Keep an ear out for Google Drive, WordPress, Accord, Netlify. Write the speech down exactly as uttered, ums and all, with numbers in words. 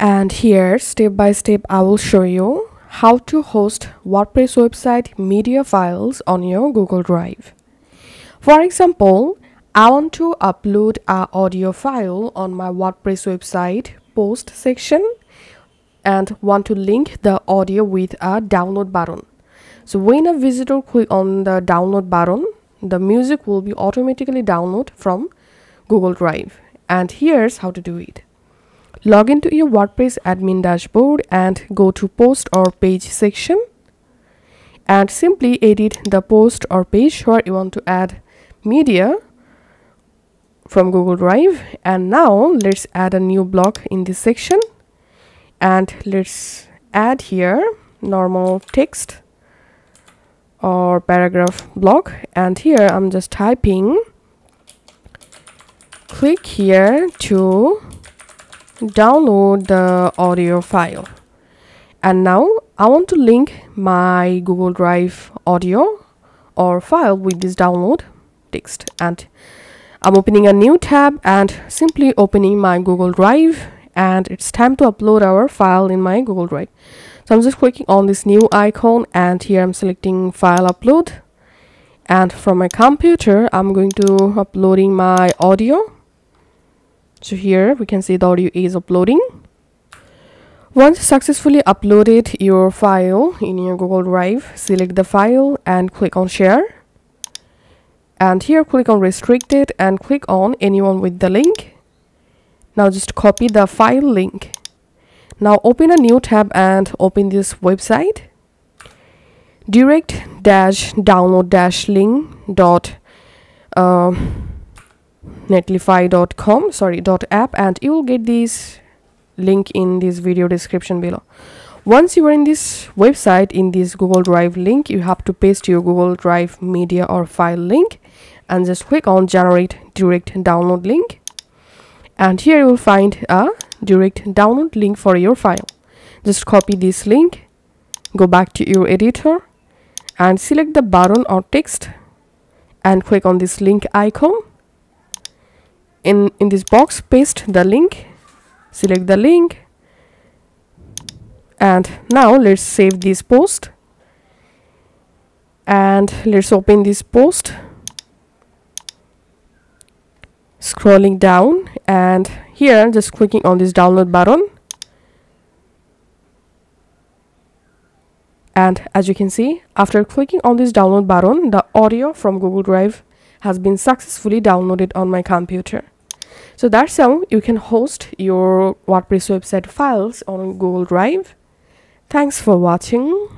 And here, step by step, I will show you how to host WordPress website media files on your Google Drive. For example, I want to upload an audio file on my WordPress website post section and want to link the audio with a download button. So when a visitor clicks on the download button, the music will be automatically downloaded from Google Drive. And here's how to do it. Log into your WordPress admin dashboard and go to post or page section and simply edit the post or page where you want to add media from Google Drive. And now let's add a new block in this section and let's add here normal text or paragraph block. And here I'm just typing, click here to download the audio file. And now I want to link my Google Drive audio or file with this download text, and I'm opening a new tab and simply opening my Google Drive, and it's time to upload our file in my Google Drive. So I'm just clicking on this new icon and here I'm selecting file upload, and from my computer I'm going to uploading my audio. So here we can see the audio is uploading. Once successfully uploaded your file in your Google Drive, select the file and click on share. And here click on restricted and click on anyone with the link. Now just copy the file link. Now open a new tab and open this website direct dash download dash link dot netlify dot com sorry dot app, and you will get this link in this video description below. Once you are in this website, in this Google Drive link, you have to paste your Google Drive media or file link and just click on generate direct download link. And here you will find a direct download link for your file. Just copy this link, go back to your editor and select the button or text and click on this link icon. In, in this box, paste the link, select the link, and now let's save this post and let's open this post. Scrolling down and here just clicking on this download button, and as you can see, after clicking on this download button, the audio from Google Drive has been successfully downloaded on my computer. So that's how you can host your WordPress website files on Google Drive. Thanks for watching.